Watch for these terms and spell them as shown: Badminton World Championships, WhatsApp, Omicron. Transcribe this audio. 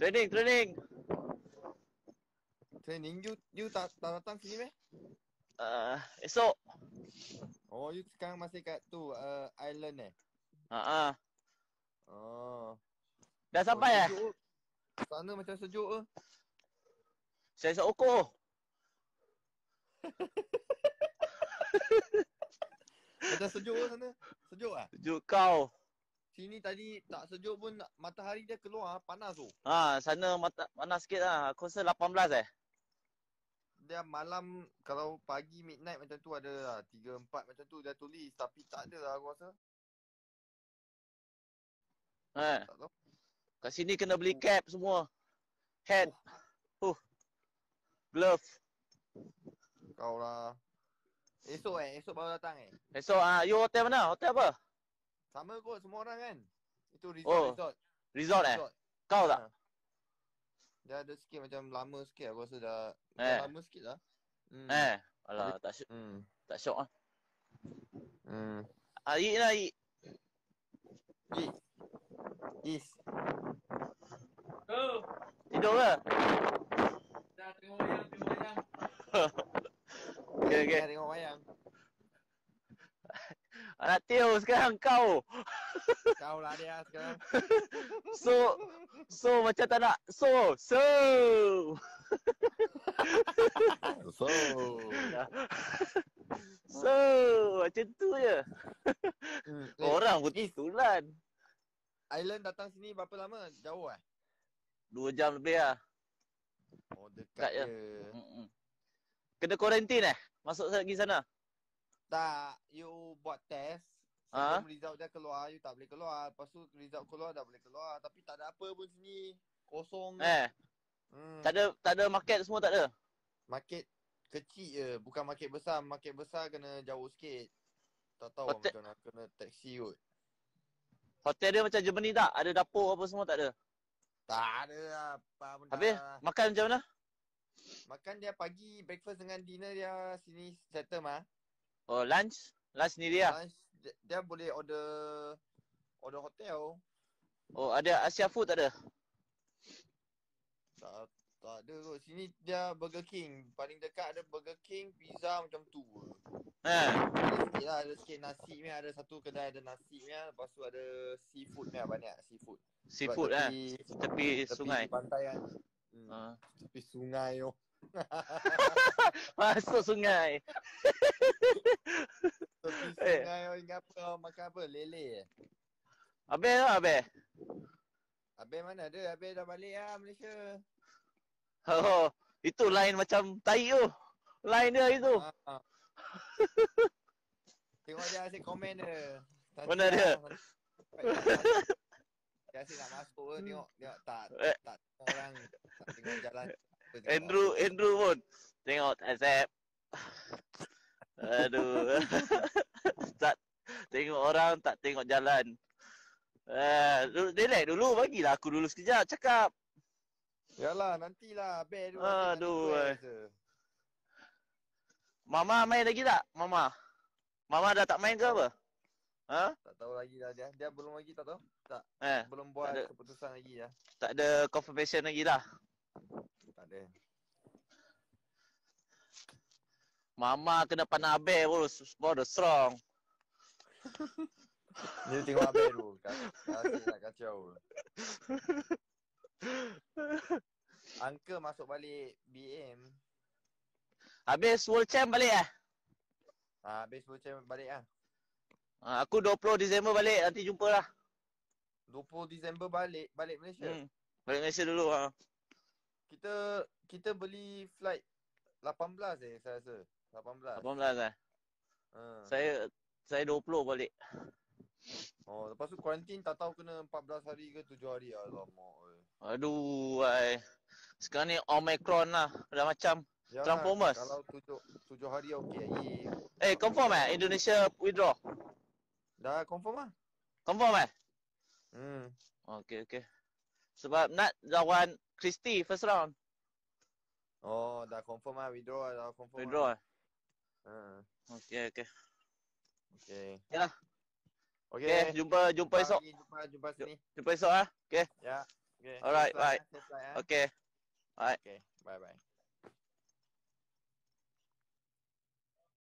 トレーニング you tak datang sini meh? Esok. Oh, you sekarang masih kat tu island eh? Ha. Oh. Dah sampai eh? Sana macam sejuk ke? Saya esok ukur. Macam sejuk ke sana? Sejuk ah? Sejuk kau. Sini tadi tak sejuk pun matahari dia keluar panas tu. Ha, sana panas sikit lah. Aku rasa 18 eh. Dia malam kalau pagi midnight macam tu ada lah. 3-4 macam tu dia tulis tapi tak ada lah aku rasa. Ha. Tak tahu. Kat sini kena beli cap semua. Hat. Glove. Kau lah. Esok eh? Esok baru datang eh? Esok ah. You hotel mana? Hotel apa? Sama kot semua orang kan. Itu resort. Resort eh? Kau tak? Dah ada sikit macam lama sikit aku rasa dah. Dah lama sikit lah. Alah tak syok. Tak syok lah. Aik lah Aik. Is. Oh. Tidur ke? Dah tengok wayang, Okay. Tengok wayang. Anak Teo sekarang kau. Kau lah dia sekarang. So macam tak nak. So macam tu je. Orang betulan. Island datang sini berapa lama? Jauh eh? 2 jam lebih lah. Oh dekat je. Kena quarantine eh? Masuk lagi sana? Tak, you buat test. Sebelum result dah keluar, you tak boleh keluar. Lepas tu result keluar, dah boleh keluar. Tapi tak ada apa pun sini. Kosong. Tak ada market semua tak ada? Market kecil je. Bukan market besar. Market besar kena jauh sikit. Tak tahu hotel, macam mana. Kena taksi kot. Hotel dia macam Germany tak? Ada dapur apa semua tak ada? Tak ada lah. Habis? Makan macam mana? Makan dia pagi. Breakfast dengan dinner dia sini settle mah. Oh, lunch? Lunch sendiri lah? Lunch, dia boleh order hotel. Oh, ada Asia food tak ada? Tak ada kot. Sini dia Burger King. Paling dekat ada Burger King, pizza macam tu. Ada sikit lah. Ada sikit nasi ni. Ada satu kedai ada nasi ni. Lepas tu ada seafood ni. Banyak seafood. Seafood lah. Tepi sungai. Tepi pantai kan. Tepi sungai yo. Masuk sungai. Tepi sungai orang ingat apa? Makan apa? Lele. Abel lah Abel. Abel mana ada? Abel dah balik lah Malaysia. Oh, itu line macam tai tu. Line dia itu. Tengok dia asyik komen dia. Mana dia? Dia asyik nak masuk ke tengok tak orang tak tengok jalan. Andrew pun tengok WhatsApp. Aduh. Tak tengok orang, tak tengok jalan. Relax dulu, bagilah aku dulu sekejap cakap. Yalah, nantilah bel dulu. Aduh. Mama main lagi tak? Mama dah tak main ke apa? Ha? Tak tahu lagi lah dia. Dia belum lagi tak tahu. Tak. Belum buat tak keputusan lagi lah. Tak ada confirmation lagi lah. Tak ada. Mama kena pandang Abel baru strong. Dia tengok Abel tu. Asyik nak kacau. Uncle masuk balik BM. Habis World Champ balik lah. Habis World Champ balik lah. Aku 20 Disember balik. Nanti jumpa lah. 20 Disember balik? Balik Malaysia? Balik Malaysia dulu lah. Kita beli flight 18 saya rasa. 18 eh? Saya 20 balik. Oh, lepas tu kuarantin tak tahu kena 14 hari ke 7 hari. Alamak. Aduh, sekarang ni Omicron lah. Dah macam jangan, Transformers. Kalau 7 hari okey. Confirm eh? Indonesia withdraw? Dah confirm lah. Confirm eh? Okay. Sebab nak lawan Christy first round. Oh, dah confirm lah. Withdraw dah confirm. Withdraw lah. Okay. Yalah. Okay, jumpa esok. Jumpa esok lah. Okay. Ya. Okay. All right. Bye. Right. Okay. All right. Okay. Bye. Bye.